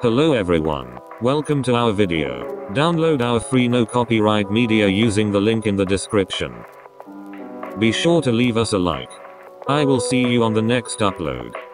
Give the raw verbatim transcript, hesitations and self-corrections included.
Hello everyone. Welcome to our video. Download our free no copyright media using the link in the description. Be sure to leave us a like. I will see you on the next upload.